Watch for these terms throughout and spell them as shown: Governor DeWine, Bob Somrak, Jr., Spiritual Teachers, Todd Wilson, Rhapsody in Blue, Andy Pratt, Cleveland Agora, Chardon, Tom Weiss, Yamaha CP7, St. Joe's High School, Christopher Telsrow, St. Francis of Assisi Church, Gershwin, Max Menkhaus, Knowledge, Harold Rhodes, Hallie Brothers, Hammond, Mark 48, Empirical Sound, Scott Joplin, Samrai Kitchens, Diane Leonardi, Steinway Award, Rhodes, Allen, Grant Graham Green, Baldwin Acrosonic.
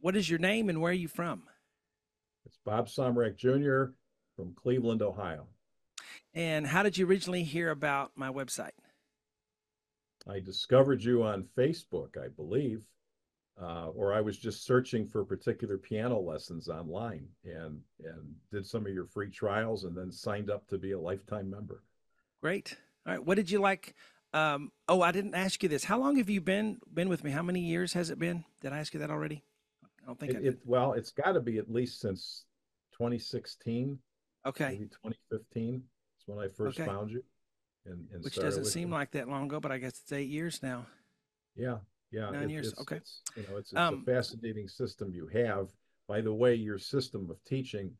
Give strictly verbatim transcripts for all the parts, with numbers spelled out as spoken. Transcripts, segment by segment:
What is your name and where are you from? It's Bob Somrak, Junior from Cleveland, Ohio. And how did you originally hear about my website? I discovered you on Facebook, I believe, uh, or I was just searching for particular piano lessons online and, and did some of your free trials and then signed up to be a lifetime member. Great. All right. What did you like? Um, oh, I didn't ask you this. How long have you been been with me? How many years has it been? Did I ask you that already? I don't think it, I did. It, well, it's got to be at least since twenty sixteen. Okay. Maybe twenty fifteen is when I first okay. found you. And, and Which doesn't seem like that long ago, but I guess it's eight years now. Yeah, yeah. Nine it, years, it's, okay. It's, you know, it's, it's um, a fascinating system you have. By the way, your system of teaching,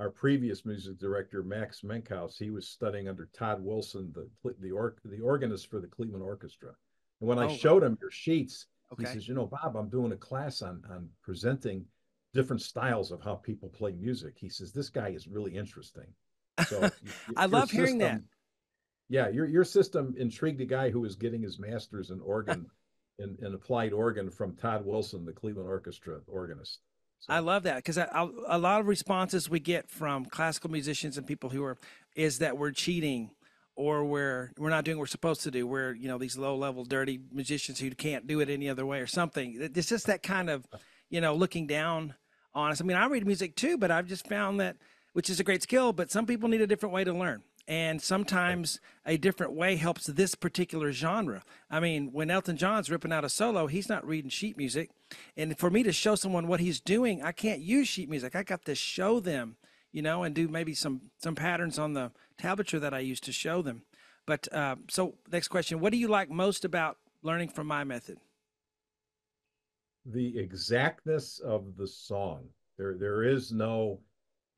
our previous music director, Max Menkhaus, he was studying under Todd Wilson, the the, or, the organist for the Cleveland Orchestra. And when oh, I showed him your sheets, okay. he says, you know, Bob, I'm doing a class on, on presenting different styles of how people play music. He says, this guy is really interesting. So I love system, hearing that. Yeah, your your system intrigued a guy who was getting his master's in organ, in, in applied organ from Todd Wilson, the Cleveland Orchestra organist. So. I love that because I, I, a lot of responses we get from classical musicians and people who are is that we're cheating or we're we're not doing what we're supposed to do. We're you know these low level dirty musicians who can't do it any other way or something. It's just that kind of you know looking down on us. I mean, I read music too, but I've just found that which is a great skill, but some people need a different way to learn. And sometimes a different way helps this particular genre. I mean, when Elton John's ripping out a solo, he's not reading sheet music. And for me to show someone what he's doing, I can't use sheet music. I got to show them, you know, and do maybe some some patterns on the tablature that I used to show them. But uh, so next question, what do you like most about learning from my method? The exactness of the song. There, there is no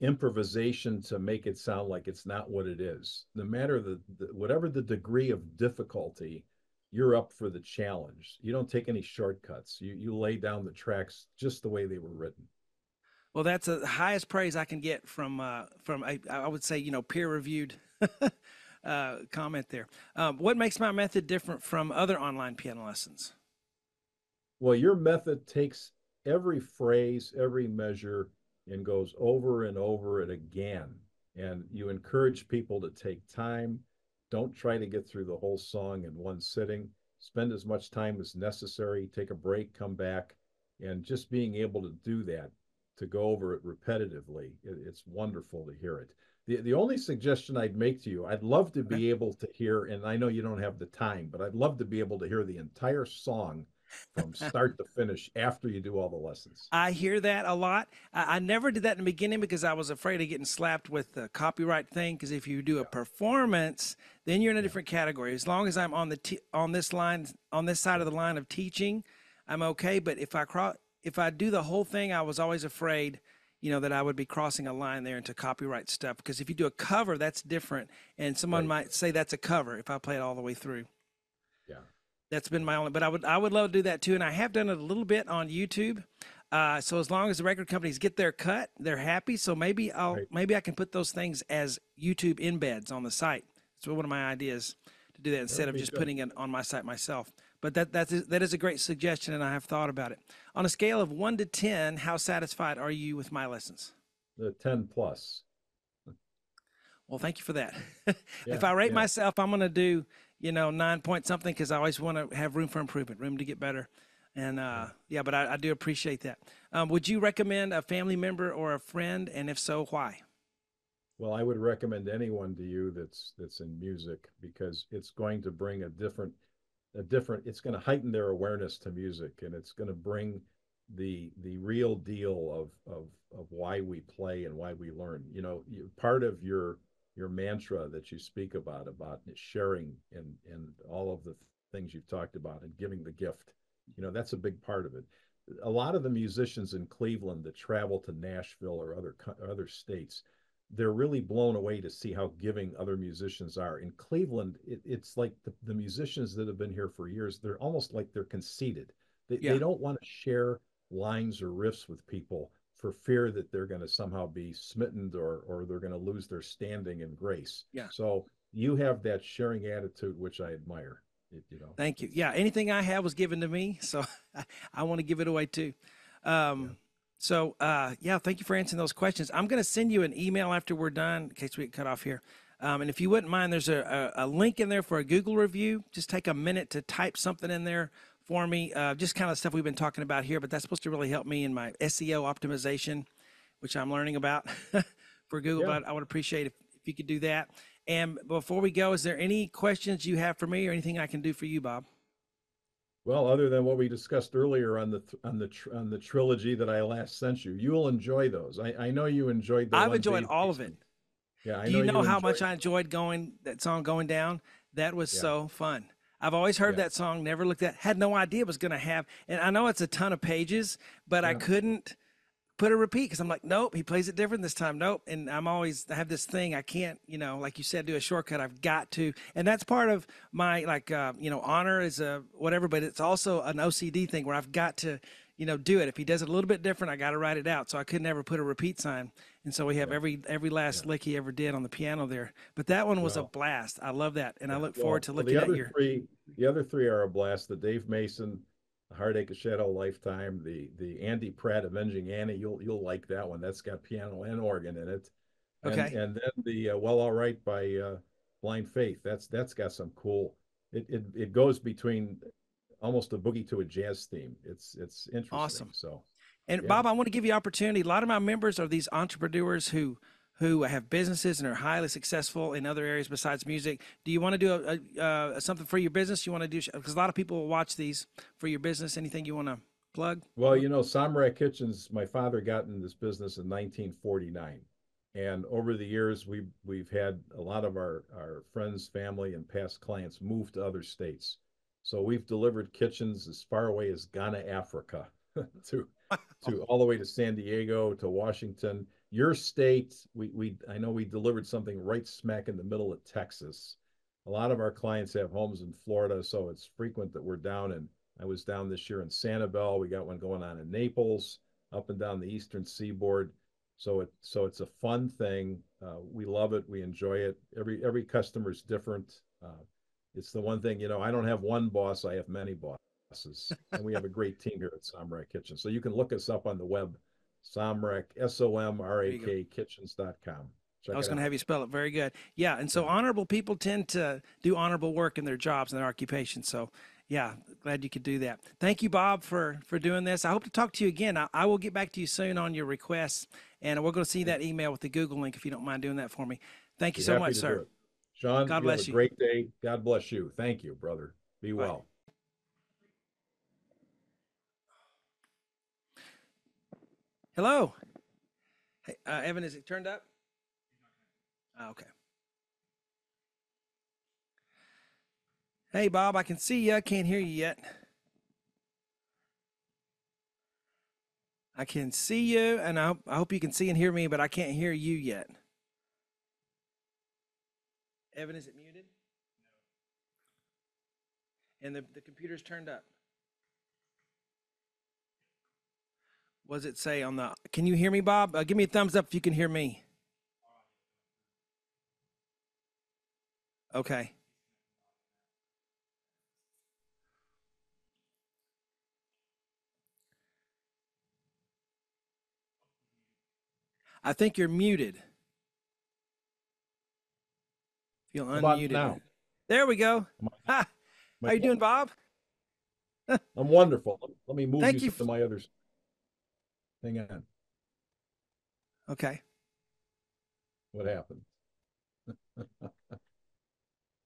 improvisation to make it sound like it's not what it is. No matter the, the whatever the degree of difficulty, you're up for the challenge. You don't take any shortcuts. You you lay down the tracks just the way they were written. Well, that's the highest praise I can get from uh, from a, I would say you know peer-reviewed uh, comment there. Um, what makes my method different from other online piano lessons? Well, your method takes every phrase, every measure, and goes over and over it again. And you encourage people to take time. Don't try to get through the whole song in one sitting. Spend as much time as necessary. Take a break, come back. And just being able to do that, to go over it repetitively, it, it's wonderful to hear it. The, the only suggestion I'd make to you, I'd love to be able to hear, and I know you don't have the time, but I'd love to be able to hear the entire song from start to finish after you do all the lessons. I hear that a lot. I, I never did that in the beginning because I was afraid of getting slapped with the copyright thing, because if you do a performance, then you're in a different category. As long as I'm on the t on this line, on this side of the line of teaching, I'm okay. But if I cro if I do the whole thing, I was always afraid, you know, that I would be crossing a line there into copyright stuff, because if you do a cover, that's different. And someone right. might say that's a cover if I play it all the way through. Yeah. That's been my only, but I would I would love to do that too, and I have done it a little bit on YouTube. Uh, so as long as the record companies get their cut, they're happy. So maybe I'll right. maybe I can put those things as YouTube embeds on the site. It's one of my ideas to do that instead of just good. putting it on my site myself. But that that is that is a great suggestion, and I have thought about it. On a scale of one to ten, how satisfied are you with my lessons? The ten plus. Well, thank you for that. Yeah, if I rate yeah. myself, I'm going to do, you know, nine point something, because I always want to have room for improvement, room to get better. And uh, yeah, but I, I do appreciate that. Um, would you recommend a family member or a friend? And if so, why? Well, I would recommend anyone to you that's that's in music, because it's going to bring a different, a different, it's going to heighten their awareness to music, and it's going to bring the the real deal of, of, of why we play and why we learn. You know, you, part of your your mantra that you speak about, about sharing and, and all of the things you've talked about and giving the gift, you know, that's a big part of it. A lot of the musicians in Cleveland that travel to Nashville or other, other states, they're really blown away to see how giving other musicians are. In Cleveland, it, it's like the, the musicians that have been here for years, they're almost like they're conceited. They, yeah. they don't want to share lines or riffs with people for fear that they're going to somehow be smitten or or they're going to lose their standing and grace. Yeah. So you have that sharing attitude, which I admire. If you know. Thank you. Yeah. Anything I have was given to me, so I, I want to give it away too. Um, yeah. So, uh, yeah, thank you for answering those questions. I'm going to send you an email after we're done, in case we get cut off here. Um, and if you wouldn't mind, there's a, a, a link in there for a Google review. Just take a minute to type something in there for me, uh, just kind of stuff we've been talking about here, but that's supposed to really help me in my S E O optimization, which I'm learning about for Google, yeah. But I would appreciate if, if you could do that. And before we go, is there any questions you have for me or anything I can do for you, Bob? Well, other than what we discussed earlier on the on the on the trilogy that I last sent you, you'll enjoy those. I, I know you enjoyed. I've enjoyed all of it. Yeah, I know. Do you know how much I enjoyed going that song going down? That was so fun. I've always heard that song, never looked at, had no idea it was going to have. And I know it's a ton of pages, but I couldn't put a repeat because I'm like, nope, he plays it different this time. Nope. And I'm always, I have this thing. I can't, you know, like you said, do a shortcut. I've got to. And that's part of my, like, uh, you know, honor is a whatever, but it's also an O C D thing where I've got to, you know, do it. If he does it a little bit different, I got to write it out. So I could never put a repeat sign. And so we have yeah. every every last yeah. lick he ever did on the piano there. But that one was wow. a blast. I love that. And yeah. I look well, forward to looking well, the at your. Three, the other three are a blast. The Dave Mason, Heartache of Shadow Lifetime, the the Andy Pratt Avenging Annie. You'll you'll like that one. That's got piano and organ in it. And, okay. And then the uh, Well All Right by uh, Blind Faith. That's that's got some cool. It it it goes between almost a boogie to a jazz theme. It's it's interesting. Awesome. So, and yeah. Bob, I want to give you opportunity. A lot of my members are these entrepreneurs who who have businesses and are highly successful in other areas besides music. Do you want to do a, a, a, something for your business? You want to do, because a lot of people will watch these for your business. Anything you want to plug? Well, you know, Samrai Kitchens, my father got in this business in nineteen forty-nine. And over the years, we've, we've had a lot of our, our friends, family, and past clients move to other states. So we've delivered kitchens as far away as Ghana, Africa, to, to all the way to San Diego, to Washington. Your state, we, we I know we delivered something right smack in the middle of Texas. A lot of our clients have homes in Florida, so it's frequent that we're down. And I was down this year in Sanibel. We got one going on in Naples, up and down the Eastern Seaboard. So it so it's a fun thing. Uh, we love it. We enjoy it. Every every customer is different. Uh, it's the one thing, you know. I don't have one boss. I have many bosses, and we have a great team here at Samrai Kitchen. So you can look us up on the web. Somrak, S O M R A K, kitchens dot com. I was going to have you spell it. Very good. Yeah, and so honorable people tend to do honorable work in their jobs and their occupation. So, yeah, glad you could do that. Thank you, Bob, for, for doing this. I hope to talk to you again. I, I will get back to you soon on your requests, and we're going to see that email with the Google link if you don't mind doing that for me. Thank you so much, sir. Sean, God bless you. Have a great day. God bless you. Thank you, brother. Be well. Bye. Hello, hey, uh, Evan, is it turned up? Oh, okay. Hey, Bob, I can see you. I can't hear you yet. I can see you, and I, I hope you can see and hear me, but I can't hear you yet. Evan, is it muted? No. And the, the computer's turned up. What does it say on the, can you hear me, Bob? Uh, give me a thumbs up if you can hear me. Okay. I think you're muted. Feel unmuted. Now? There we go. Ha. How are you doing, Bob? I'm wonderful. Let me move Thank you, you to my others. Hang on. Okay. What happened?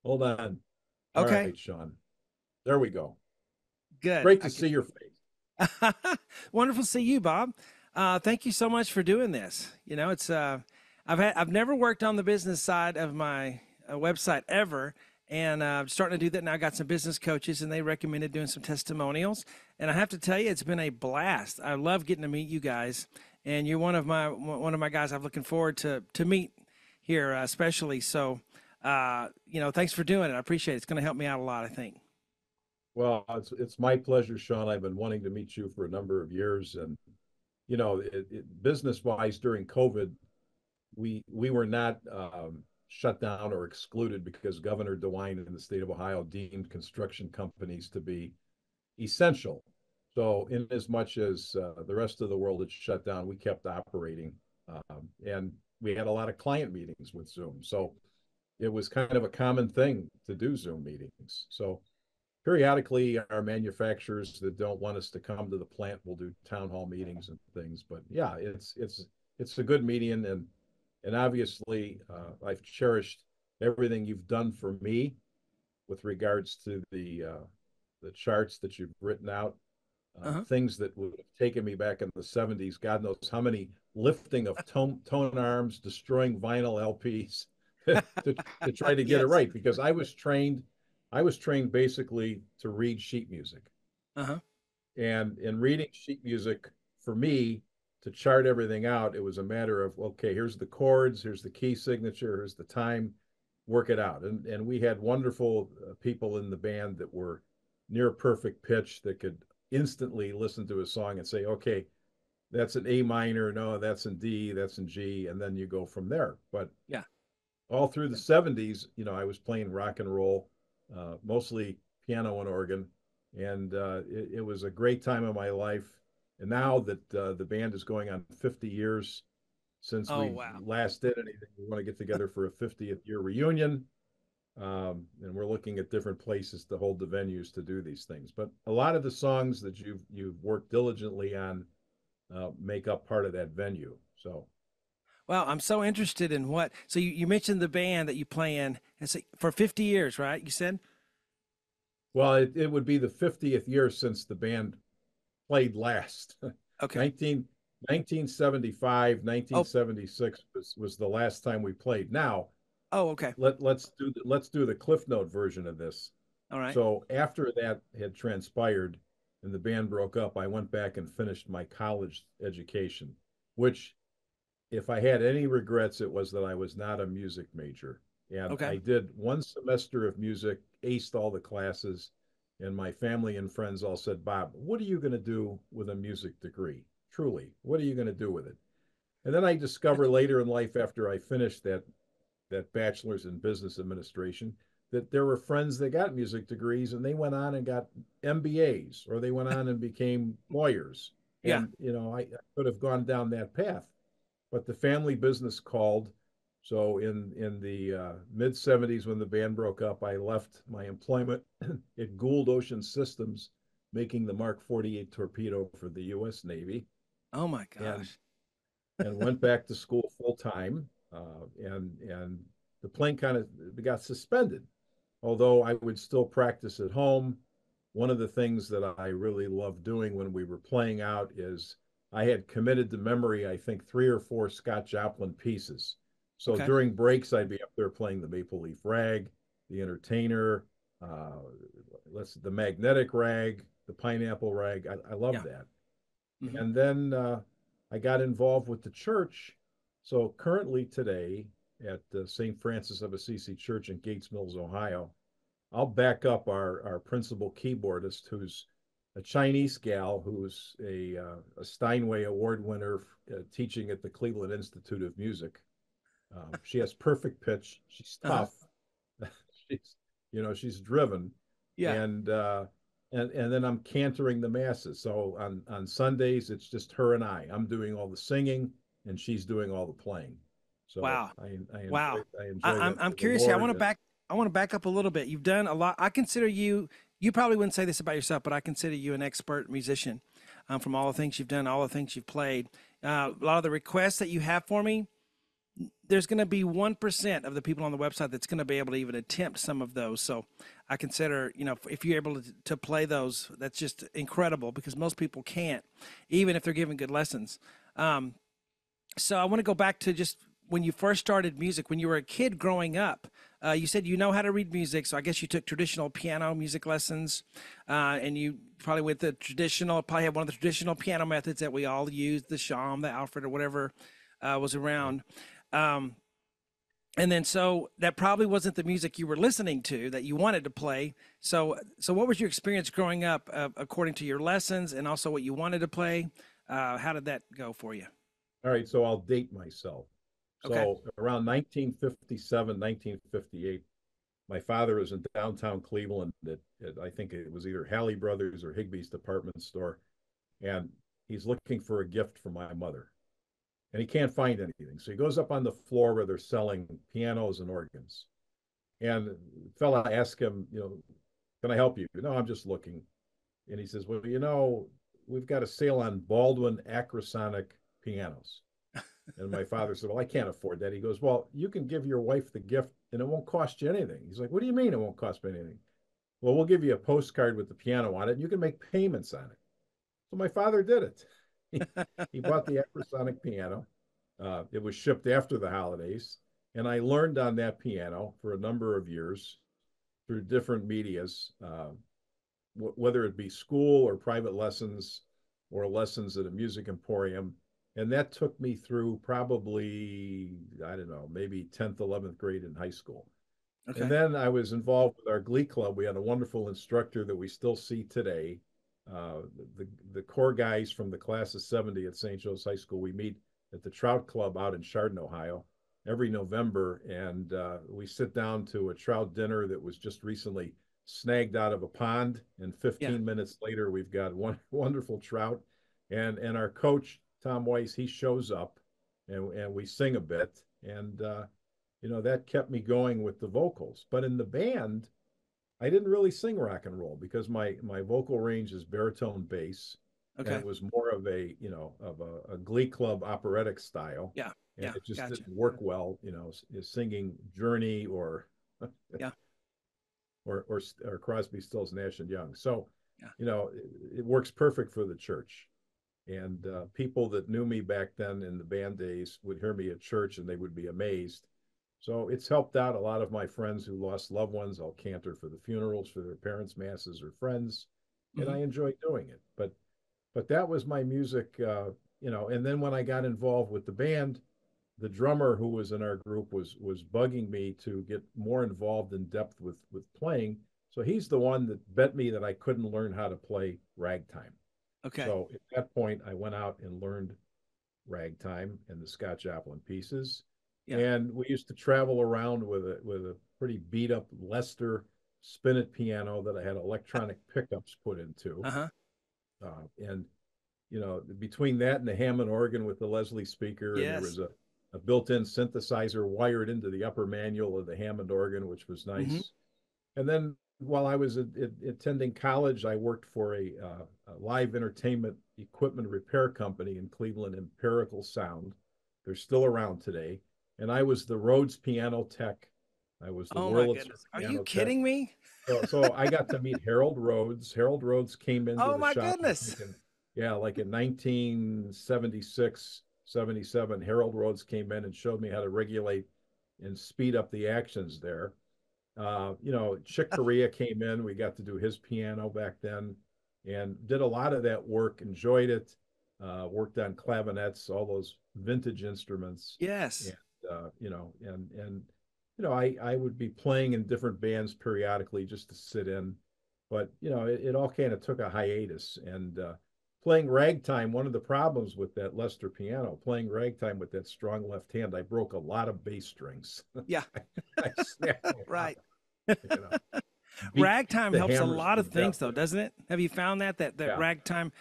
Hold on. All okay. Right, Sean. There we go. Good. Great to I see can... your face. Wonderful to see you, Bob. Uh, thank you so much for doing this. You know, it's uh, I've had I've never worked on the business side of my uh, website ever. And uh, I'm starting to do that now. I got some business coaches, and they recommended doing some testimonials. And I have to tell you, it's been a blast. I love getting to meet you guys, and you're one of my one of my guys. I'm looking forward to to meet here, uh, especially. So, uh, you know, thanks for doing it. I appreciate it. It's going to help me out a lot, I think. Well, it's it's my pleasure, Sean. I've been wanting to meet you for a number of years, and you know, it, it, business-wise, during COVID, we we were not. Um, shut down or excluded because Governor DeWine in the state of Ohio deemed construction companies to be essential. So in as much as uh, the rest of the world had shut down, we kept operating. Um, and we had a lot of client meetings with Zoom. So it was kind of a common thing to do Zoom meetings. So periodically, our manufacturers that don't want us to come to the plant will do town hall meetings and things. But yeah, it's it's it's a good median. And, and obviously, uh, I've cherished everything you've done for me with regards to the, uh, the charts that you've written out. Uh, uh-huh. Things that would have taken me back in the seventies, God knows how many lifting of tone, tone arms, destroying vinyl L Ps to, to try to get yes. it right, because I was trained, I was trained basically to read sheet music. Uh-huh. And in reading sheet music, for me to chart everything out, it was a matter of, okay, here's the chords, here's the key signature, here's the time, work it out. And, and we had wonderful people in the band that were near perfect pitch that could instantly listen to a song and say, okay, that's an A minor, no, that's in D, that's in G, and then you go from there. But yeah, all through the seventies, you know, I was playing rock and roll, uh, mostly piano and organ, and uh, it, it was a great time of my life. And now that uh, the band is going on fifty years since oh, we wow. last did anything, we want to get together for a fiftieth year reunion. Um, and we're looking at different places to hold the venues to do these things. But a lot of the songs that you've you've worked diligently on uh, make up part of that venue. So, well, I'm so interested in what. So you, you mentioned the band that you play in, and so for fifty years, right? You said. Well, it, it would be the fiftieth year since the band played last. Okay. nineteen seventy-five, nineteen seventy-six oh. was was the last time we played. Now. Oh, okay. Let, let's do the, let's do the Cliff Note version of this. All right. So after that had transpired and the band broke up, I went back and finished my college education, which if I had any regrets, it was that I was not a music major. And okay. I did one semester of music, aced all the classes, and my family and friends all said, Bob, what are you going to do with a music degree? Truly, what are you going to do with it? And then I discovered later in life after I finished that that bachelor's in business administration, that there were friends that got music degrees and they went on and got M B As or they went on and became lawyers. Yeah. And, you know, I, I could have gone down that path, but the family business called. So in, in the uh, mid seventies, when the band broke up, I left my employment at Gould Ocean Systems, making the Mark forty-eight torpedo for the U S Navy. Oh my gosh. And, and went back to school full time. Uh, and and the plane kind of got suspended, although I would still practice at home. One of the things that I really loved doing when we were playing out is I had committed to memory, I think, three or four Scott Joplin pieces. So okay. during breaks, I'd be up there playing the Maple Leaf Rag, the Entertainer, uh, let's the Magnetic Rag, the Pineapple Rag. I, I loved yeah. that. Mm-hmm. And then uh, I got involved with the church. So currently today at uh, Saint Francis of Assisi Church in Gates Mills, Ohio, I'll back up our, our principal keyboardist, who's a Chinese gal, who's a, uh, a Steinway Award winner uh, teaching at the Cleveland Institute of Music. Um, she has perfect pitch. She's tough. Uh-huh. she's, you know, she's driven. Yeah. And, uh, and, and then I'm cantering the masses. So on, on Sundays, it's just her and I. I'm doing all the singing. And she's doing all the playing. So wow. I, I enjoy, wow. I enjoy I, I'm, I'm curious here. I want to back, I want to back up a little bit. You've done a lot. I consider you, you probably wouldn't say this about yourself, but I consider you an expert musician um, from all the things you've done, all the things you've played. Uh, a lot of the requests that you have for me, there's going to be one percent of the people on the website that's going to be able to even attempt some of those. So I consider, you know, if you're able to, to play those, that's just incredible because most people can't, even if they're given good lessons. Um, So I want to go back to just when you first started music, when you were a kid growing up, uh, you said you know how to read music. So I guess you took traditional piano music lessons uh, and you probably went the traditional, probably had one of the traditional piano methods that we all use, the Sham, the Alfred or whatever uh, was around. Um, and then so that probably wasn't the music you were listening to that you wanted to play. So, so what was your experience growing up uh, according to your lessons and also what you wanted to play? Uh, how did that go for you? All right, so I'll date myself. So okay. around nineteen fifty-seven, nineteen fifty-eight, my father was in downtown Cleveland at I think it was either Hallie Brothers or Higby's department store. And he's looking for a gift for my mother. And he can't find anything. So he goes up on the floor where they're selling pianos and organs. And the fella asks him, you know, can I help you? No, I'm just looking. And he says, well, you know, we've got a sale on Baldwin Acrosonic pianos. And my father said, well, I can't afford that. He goes, well, you can give your wife the gift and it won't cost you anything. He's like, what do you mean it won't cost me anything? Well, we'll give you a postcard with the piano on it and you can make payments on it. So my father did it. He, he bought the Acrosonic piano. Uh, it was shipped after the holidays. And I learned on that piano for a number of years through different medias, uh, w whether it be school or private lessons or lessons at a music emporium. And that took me through probably, I don't know, maybe tenth, eleventh grade in high school. Okay. And then I was involved with our glee club. We had a wonderful instructor that we still see today. Uh, the, the core guys from the class of seventy at Saint Joe's High School, we meet at the Trout Club out in Chardon, Ohio, every November. And uh, we sit down to a trout dinner that was just recently snagged out of a pond. And fifteen yeah. minutes later, we've got one wonderful trout. And, and our coach, Tom Weiss, he shows up and, and we sing a bit. And, uh, you know, that kept me going with the vocals. But in the band, I didn't really sing rock and roll because my, my vocal range is baritone bass. Okay. And it was more of a, you know, of a, a glee club operatic style. Yeah. And yeah, it just gotcha. Didn't work well, you know, singing Journey or, yeah. or, or, or Crosby, Stills, Nash and Young. So, yeah. you know, it, it works perfect for the church. And uh, people that knew me back then in the band days would hear me at church and they would be amazed. So it's helped out a lot of my friends who lost loved ones. I'll cantor for the funerals, for their parents' masses or friends. And mm-hmm. I enjoy doing it. But but that was my music, uh, you know. And then when I got involved with the band, the drummer who was in our group was was bugging me to get more involved in depth with, with playing. So he's the one that bet me that I couldn't learn how to play ragtime. Okay. So at that point, I went out and learned ragtime and the Scott Joplin pieces. Yeah. And we used to travel around with a, with a pretty beat up Lester spinet piano that I had electronic pickups put into. Uh-huh. Uh, and, you know, between that and the Hammond organ with the Leslie speaker, yes. and there was a, a built-in synthesizer wired into the upper manual of the Hammond organ, which was nice. Mm-hmm. And then while I was a, a, attending college, I worked for a, uh, a live entertainment equipment repair company in Cleveland, Empirical Sound. They're still around today. And I was the Rhodes piano tech. I was the oh Wurlitzer. Are you kidding tech. me? so, so I got to meet Harold Rhodes. Harold Rhodes came into oh the my shop. Goodness. In, yeah, like in nineteen seventy-six, seventy-seven, Harold Rhodes came in and showed me how to regulate and speed up the actions there. Uh, you know, Chick Corea came in. We got to do his piano back then and did a lot of that work, enjoyed it, uh, worked on clavinets, all those vintage instruments. Yes. And, Uh, you know, and, and, you know, I, I would be playing in different bands periodically just to sit in, but, you know, it, it all kind of took a hiatus. And uh, playing ragtime, one of the problems with that Lester piano, playing ragtime with that strong left hand, I broke a lot of bass strings. Yeah. I, I right. You know, ragtime helps a lot of things though, doesn't it? Have you found that, that, that yeah. ragtime,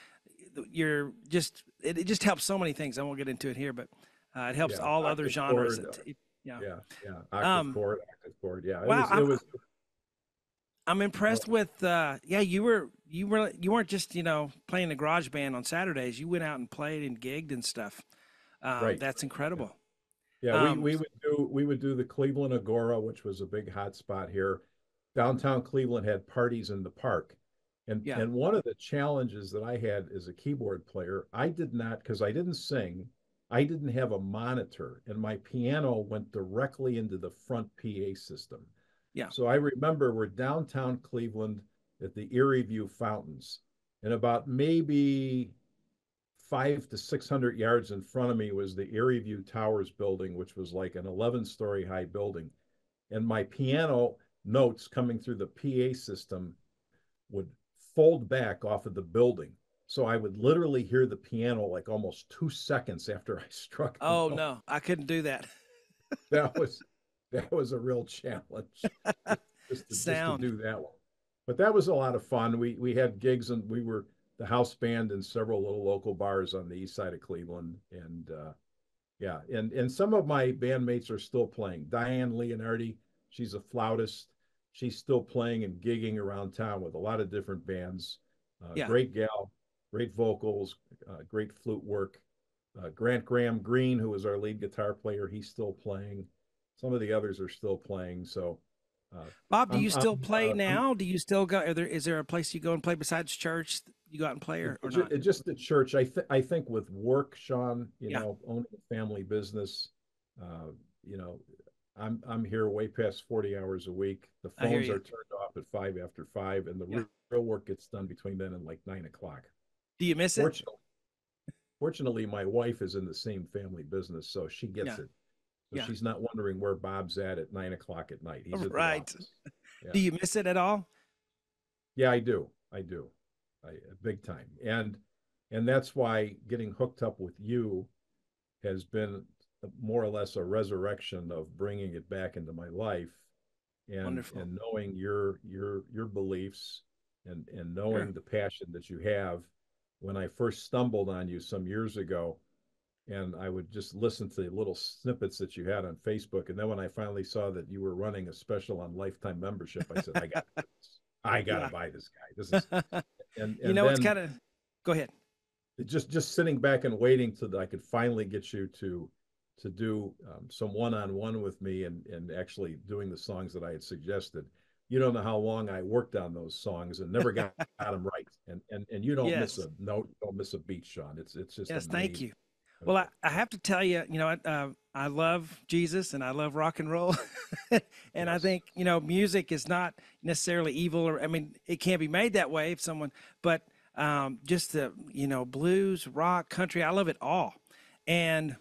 you're just, it, it just helps so many things. I won't get into it here, but Uh, it helps yeah, all other genres. Chord, it, yeah, yeah, yeah. Octave um, chord, octave chord. Yeah, it wow, was, I'm, it was, I'm impressed oh. with. Uh, yeah, you were, you were, you weren't just you know playing the garage band on Saturdays. You went out and played and gigged and stuff. Um, right, that's incredible. Yeah, yeah um, we we would do we would do the Cleveland Agora, which was a big hot spot here. Downtown Cleveland had parties in the park. And, yeah. and one of the challenges that I had as a keyboard player, I did not, because I didn't sing, I didn't have a monitor, and my piano went directly into the front P A system. Yeah. So I remember we're downtown Cleveland at the Erieview fountains, and about maybe five to six hundred yards in front of me was the Erieview Towers building, which was like an eleven-story high building, and my piano notes coming through the P A system would fold back off of the building. So I would literally hear the piano like almost two seconds after I struck. Oh note. no, I couldn't do that. that was that was a real challenge. Just to, Sound. Just to do that one. but that was a lot of fun. We we had gigs, and we were the house band in several little local bars on the east side of Cleveland. And uh, yeah, and and some of my bandmates are still playing. Diane Leonardi, she's a flautist. She's still playing and gigging around town with a lot of different bands. Uh, yeah. Great gal, great vocals, uh, great flute work. Uh, Grant Graham Green, who was our lead guitar player, he's still playing. Some of the others are still playing. So, uh, Bob, do you I'm, still I'm, play uh, now? I'm, do you still go? Are there, is there a place you go and play besides church? You go out and play, or, or just, not? Just at church. I th I think with work, Sean, you yeah. know, owning a family business, uh, you know, I'm I'm here way past forty hours a week. The phones are turned off at five after five, and the yeah. real work gets done between then and like nine o'clock. Do you miss fortunately, it? Fortunately, my wife is in the same family business, so she gets yeah. it. So yeah. she's not wondering where Bob's at at nine o'clock at night. He's right. At the yeah. Do you miss it at all? Yeah, I do. I do, I, big time. And and that's why getting hooked up with you has been more or less a resurrection of bringing it back into my life, and Wonderful. and knowing your your your beliefs, and and knowing sure. the passion that you have. When I first stumbled on you some years ago, and I would just listen to the little snippets that you had on Facebook, and then when I finally saw that you were running a special on lifetime membership, I said, I got this. I got to yeah. buy this guy. This is, and, and you know, it's kind of, go ahead. Just just sitting back and waiting till I could finally get you to to do um, some one-on-one with me, and and actually doing the songs that I had suggested. You don't know how long I worked on those songs and never got, got them right. And and and you don't yes. miss a note, don't miss a beat, Sean. It's it's just yes. amazing. Thank you. Well, I, I have to tell you, you know, I, uh, I love Jesus and I love rock and roll, and yes. I think you know music is not necessarily evil, or I mean it can be made that way if someone, but um, just the you know blues, rock, country, I love it all, and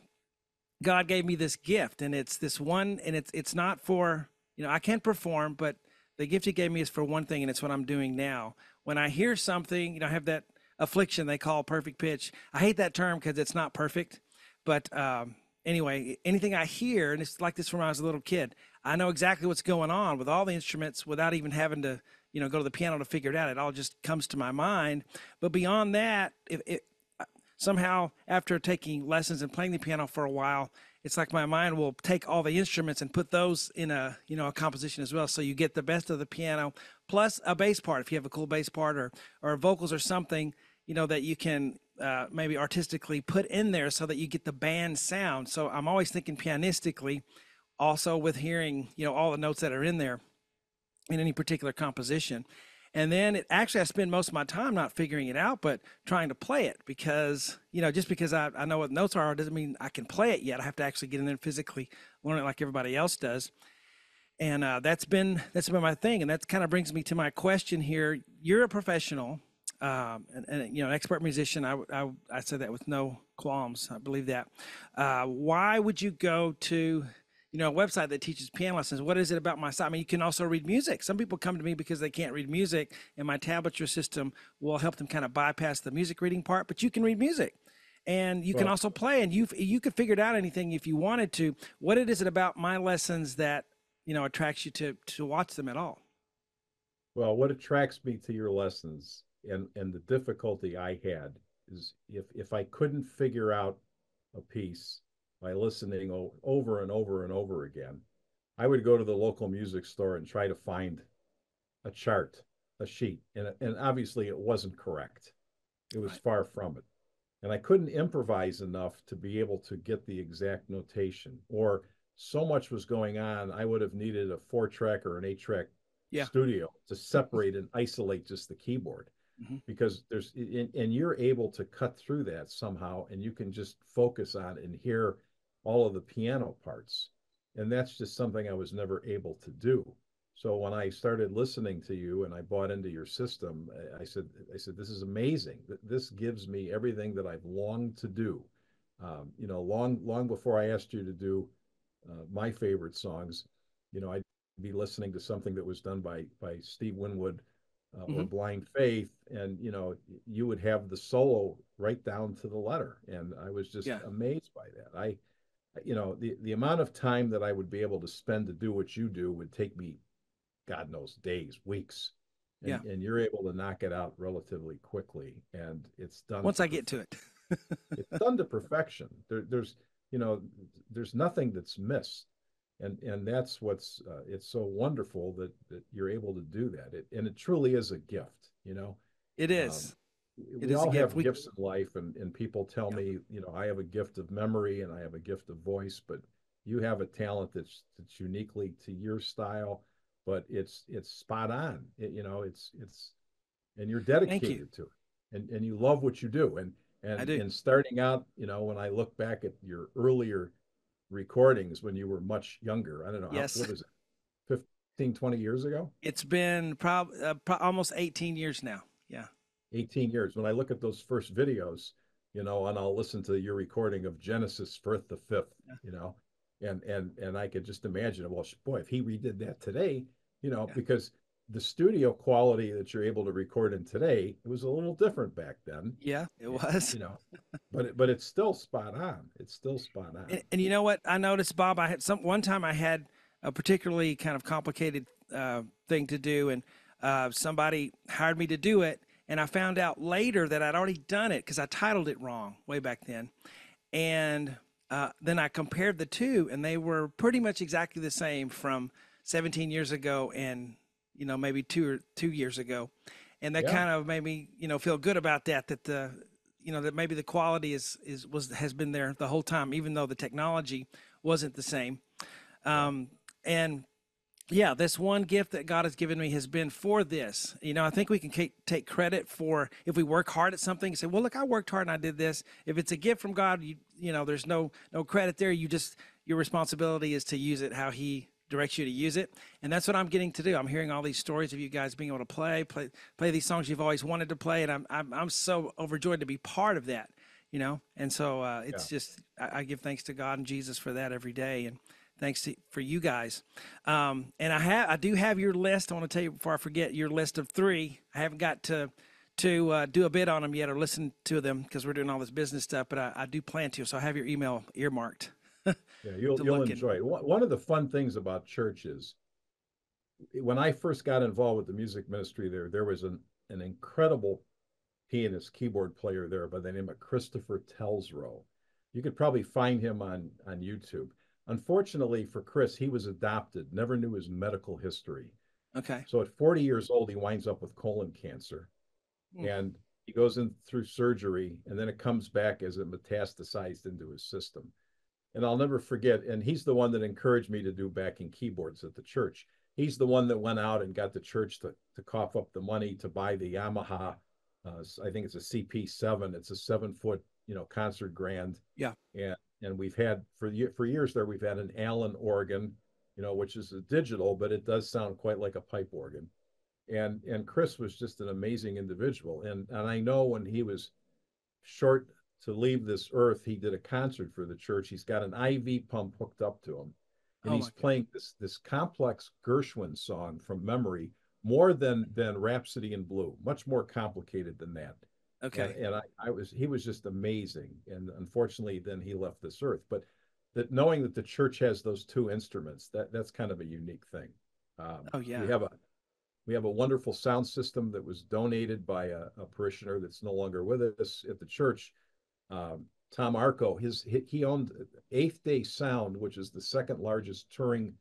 God gave me this gift, and it's this one, and it's it's not for you know I can perform, but the gift he gave me is for one thing, and it's what I'm doing now. When I hear something, you know, I have that affliction they call perfect pitch. I hate that term because it's not perfect. But um, anyway, anything I hear, and it's like this when I was a little kid, I know exactly what's going on with all the instruments without even having to, you know, go to the piano to figure it out. It all just comes to my mind. But beyond that, if it, somehow after taking lessons and playing the piano for a while, it's like my mind will take all the instruments and put those in a, you know, a composition as well. So you get the best of the piano plus a bass part. If you have a cool bass part, or, or vocals or something, you know, that you can uh, maybe artistically put in there so that you get the band sound. So I'm always thinking pianistically, also with hearing, you know, all the notes that are in there in any particular composition. And then it actually, I spend most of my time not figuring it out, but trying to play it, because, you know, just because I, I know what notes are doesn't mean I can play it yet. I have to actually get in there and physically learn it like everybody else does. And uh, that's been, that's been my thing. And that kind of brings me to my question here. You're a professional, um, and, and, you know, an expert musician. I, I, I said that with no qualms. I believe that. Uh, why would you go to, you know, a website that teaches piano lessons? What is it about my site? I mean, you can also read music. Some people come to me because they can't read music, and my tablature system will help them kind of bypass the music reading part, but you can read music, and you well, can also play, and you you could figure it out anything if you wanted to. What is it about my lessons that, you know, attracts you to, to watch them at all? Well, what attracts me to your lessons, and, and the difficulty I had is if, if I couldn't figure out a piece by listening over and over and over again, I would go to the local music store and try to find a chart, a sheet, and, and obviously it wasn't correct. It was right. far from it. And I couldn't improvise enough to be able to get the exact notation, or so much was going on, I would have needed a four-track or an eight-track yeah. studio to separate and isolate just the keyboard. Mm-hmm. Because there's, and, and you're able to cut through that somehow, and you can just focus on and hear all of the piano parts. And that's just something I was never able to do. So when I started listening to you and I bought into your system, I said, I said, this is amazing. This gives me everything that I've longed to do. Um, you know, long, long before I asked you to do uh, my favorite songs, you know, I'd be listening to something that was done by, by Steve Winwood uh, mm-hmm. or Blind Faith. And, you know, you would have the solo right down to the letter. And I was just yeah. amazed by that. I, you know, the, the amount of time that I would be able to spend to do what you do would take me, God knows, days, weeks. and, yeah. and you're able to knock it out relatively quickly. And it's done. Once I get to it, it's done to perfection. There, there's, you know, there's nothing that's missed. And, and that's what's, uh, it's so wonderful that, that you're able to do that. It, and it truly is a gift, you know? It is. Um, It we all gift. have we... gifts in life, and, and people tell yeah. me, you know, I have a gift of memory and I have a gift of voice, but you have a talent that's that's uniquely to your style, but it's it's spot on. It, you know, it's it's and you're dedicated you. to it, and and you love what you do. And and do. and starting out, you know, when I look back at your earlier recordings when you were much younger, I don't know, yes. how, what is it, fifteen, twenty years ago? It's been probably uh, pro almost eighteen years now. Yeah. eighteen years. When I look at those first videos, you know, and I'll listen to your recording of Genesis Firth the Fifth, you know, and and and I could just imagine, well, boy, if he redid that today, you know, yeah. because the studio quality that you're able to record in today, it was a little different back then. Yeah, it was. You know, but it, but it's still spot on. It's still spot on. And, and you know what? I noticed, Bob, I had some one time I had a particularly kind of complicated uh, thing to do, and uh, somebody hired me to do it. And I found out later that I'd already done it because I titled it wrong way back then. And uh, then I compared the two, and they were pretty much exactly the same from seventeen years ago and, you know, maybe two or two years ago. And that yeah. kind of made me, you know, feel good about that, that the, you know, that maybe the quality is, is, was, has been there the whole time, even though the technology wasn't the same. Um, and Yeah, this one gift that God has given me has been for this. You know, I think we can take credit for if we work hard at something and say, well, look, I worked hard and I did this. If it's a gift from God, you you know, there's no no credit there. You just, your responsibility is to use it how he directs you to use it. And that's what I'm getting to do. I'm hearing all these stories of you guys being able to play, play, play these songs you've always wanted to play. And I'm, I'm, I'm so overjoyed to be part of that, you know. And so uh, it's yeah. just, I, I give thanks to God and Jesus for that every day. And thanks to, for you guys. Um, and I have, I do have your list. I want to tell you before I forget your list of three. I haven't got to, to uh, do a bit on them yet or listen to them because we're doing all this business stuff, but I, I do plan to. So I have your email earmarked. yeah, you'll, you'll enjoy it. One of the fun things about church is when I first got involved with the music ministry there, there was an, an incredible pianist keyboard player there by the name of Christopher Telsrow. You could probably find him on, on YouTube. Unfortunately for Chris, he was adopted, never knew his medical history. Okay. So at forty years old, he winds up with colon cancer. Mm. And he goes in through surgery, and then it comes back as it metastasized into his system. And I'll never forget, and he's the one that encouraged me to do backing keyboards at the church. He's the one that went out and got the church to, to cough up the money to buy the Yamaha. Uh, I think it's a C P seven. It's a seven-foot, you know, concert grand. Yeah. And And we've had, for for years there, we've had an Allen organ, you know, which is a digital, but it does sound quite like a pipe organ. And and Chris was just an amazing individual. And, and I know when he was short to leave this earth, he did a concert for the church. He's got an I V pump hooked up to him. And oh he's playing this this complex Gershwin song from memory, more than, than Rhapsody in Blue, much more complicated than that. Okay. And, and I, I was, he was just amazing. And unfortunately, then he left this earth. But that knowing that the church has those two instruments, that that's kind of a unique thing. Um, oh, yeah. We have a, we have a wonderful sound system that was donated by a, a parishioner that's no longer with us at the church. Um, Tom Arco, his, he owned Eighth Day Sound, which is the second largest touring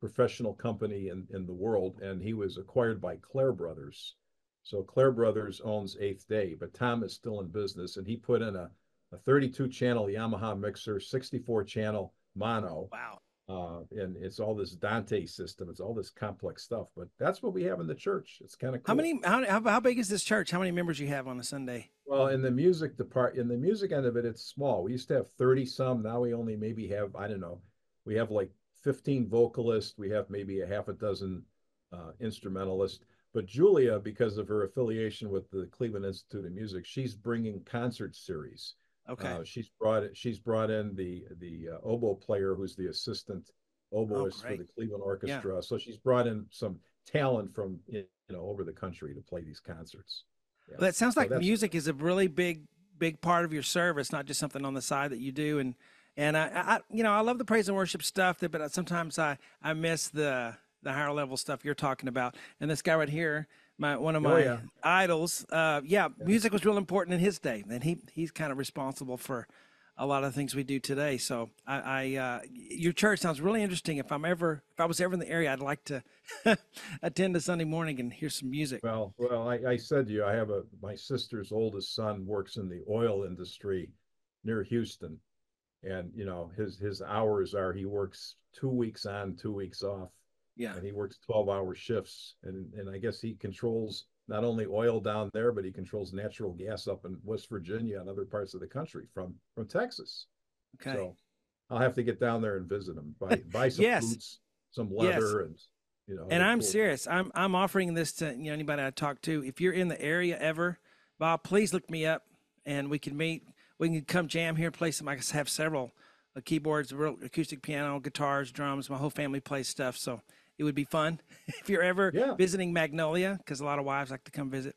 professional company in, in the world. And he was acquired by Claire Brothers. So Claire Brothers owns Eighth Day, but Tom is still in business, and he put in a thirty-two channel Yamaha mixer, sixty-four channel mono. Wow. Uh, and it's all this Dante system. It's all this complex stuff, but that's what we have in the church. It's kind of cool. How many, how, how, how big is this church? How many members you have on a Sunday? Well, in the music depart, in the music end of it, it's small. We used to have thirty some. Now we only maybe have, I don't know, we have like fifteen vocalists. We have maybe a half a dozen uh, instrumentalists. But Julia, because of her affiliation with the Cleveland Institute of Music, she's bringing concert series. Okay. Uh, she's brought it. She's brought in the the uh, oboe player, who's the assistant oboist oh, for the Cleveland Orchestra. Yeah. So she's brought in some talent from you know over the country to play these concerts. Yeah. Well, that sounds like so music is a really big big part of your service, not just something on the side that you do. And and I, I you know I love the praise and worship stuff, that, but sometimes I I miss the. the higher level stuff you're talking about. And this guy right here, my one of my oh, yeah. idols. Uh, yeah, yeah, music was real important in his day, and he he's kind of responsible for a lot of things we do today. So I, I uh, your church sounds really interesting. If I'm ever, if I was ever in the area, I'd like to attend a Sunday morning and hear some music. Well, well, I, I said to you, I have a, my sister's oldest son works in the oil industry near Houston. And, you know, his, his hours are, he works two weeks on, two weeks off. Yeah. And he works twelve hour shifts. And, and I guess he controls not only oil down there, but he controls natural gas up in West Virginia and other parts of the country from, from Texas. Okay. So I'll have to get down there and visit him, buy, buy some yes. boots, some leather yes. and, you know. And I'm cool. serious. I'm, I'm offering this to you know anybody I talk to. If you're in the area ever, Bob, please look me up and we can meet. We can come jam here and play some. I have several uh, keyboards, real acoustic piano, guitars, drums. My whole family plays stuff. So it would be fun if you're ever yeah. visiting Magnolia, because a lot of wives like to come visit.